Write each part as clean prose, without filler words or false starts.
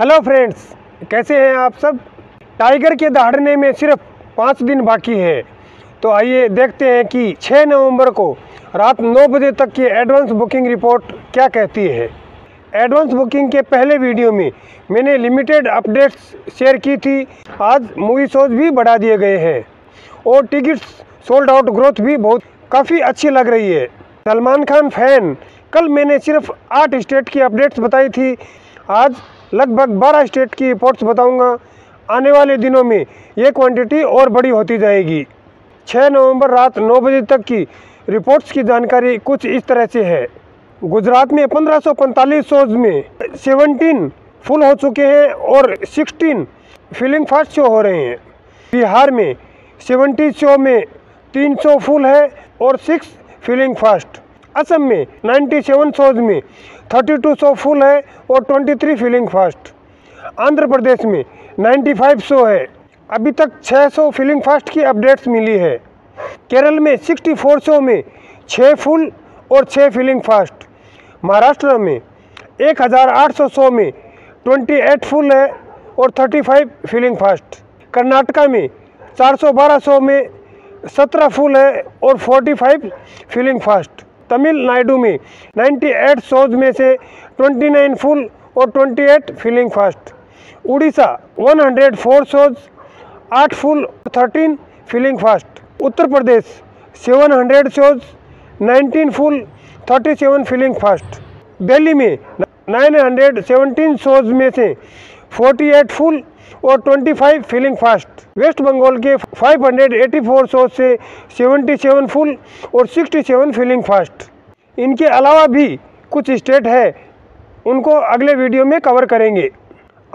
Hello friends, कैसे हैं आप सब। टाइगर के दहाड़ने में सिर्फ 5 दिन बाकी है, तो आइए देखते हैं कि 6 नवंबर को रात 9 बजे तक की एडवांस बुकिंग रिपोर्ट क्या कहती है। एडवांस बुकिंग के पहले वीडियो में मैंने लिमिटेड अपडेट्स शेयर की थी। आज मूवी शोज भी बढ़ा दिए गए हैं और टिकट्स सोल्ड आउट ग्रोथ भी बहुत काफ़ी अच्छी लग रही है। सलमान खान फैन, कल मैंने सिर्फ 8 स्टेट की अपडेट्स बताई थी, आज लगभग 12 स्टेट की रिपोर्ट्स बताऊंगा। आने वाले दिनों में ये क्वांटिटी और बड़ी होती जाएगी। 6 नवंबर रात 9 बजे तक की रिपोर्ट्स की जानकारी कुछ इस तरह से है। गुजरात में 1545 शोज में 17 फुल हो चुके हैं और 16 फीलिंग फास्ट शो हो रहे हैं। बिहार में 70 शो में 300 फुल है और 6 फीलिंग फास्ट। असम में 97 शोज में 32 शो फुल है और 23 फीलिंग फास्ट। आंध्र प्रदेश में 95 शो है, अभी तक 600 फीलिंग फास्ट की अपडेट्स मिली है। केरल में 64 शो में 6 फुल और 6 फीलिंग फास्ट। महाराष्ट्र में 1800 शो में 28 फुल है और 35 फीलिंग फास्ट। कर्नाटका में 412 शो में 17 फुल है और 45 फीलिंग फास्ट। तमिलनाडु में 98 शोज में से 29 फुल और 28 filling fast. Orissa 104 shows, 8 full और 13 filling fast. Uttar Pradesh 700 shows, 19 full, 37 filling fast. Delhi में 917 शोज में से 48 फुल और 25 फीलिंग फास्ट। वेस्ट बंगाल के 584 शोज से 77 फुल और 67 फीलिंग फास्ट। इनके अलावा भी कुछ स्टेट है, उनको अगले वीडियो में कवर करेंगे।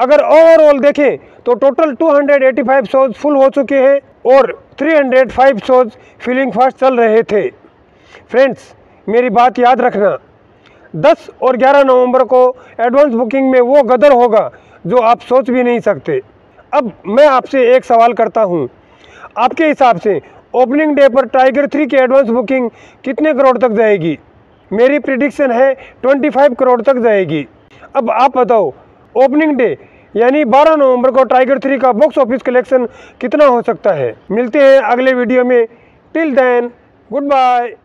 अगर ओवरऑल देखें तो टोटल 285 शोज फुल हो चुके हैं और 305 शोज फीलिंग फास्ट चल रहे थे। फ्रेंड्स, मेरी बात याद रखना, 10 और 11 नवंबर को एडवांस बुकिंग में वो गदर होगा जो आप सोच भी नहीं सकते। अब मैं आपसे एक सवाल करता हूं, आपके हिसाब से ओपनिंग डे पर टाइगर 3 की एडवांस बुकिंग कितने करोड़ तक जाएगी। मेरी प्रिडिक्शन है 25 करोड़ तक जाएगी। अब आप बताओ, ओपनिंग डे यानी 12 नवंबर को टाइगर 3 का बॉक्स ऑफिस कलेक्शन कितना हो सकता है। मिलते हैं अगले वीडियो में। Till then, good bye.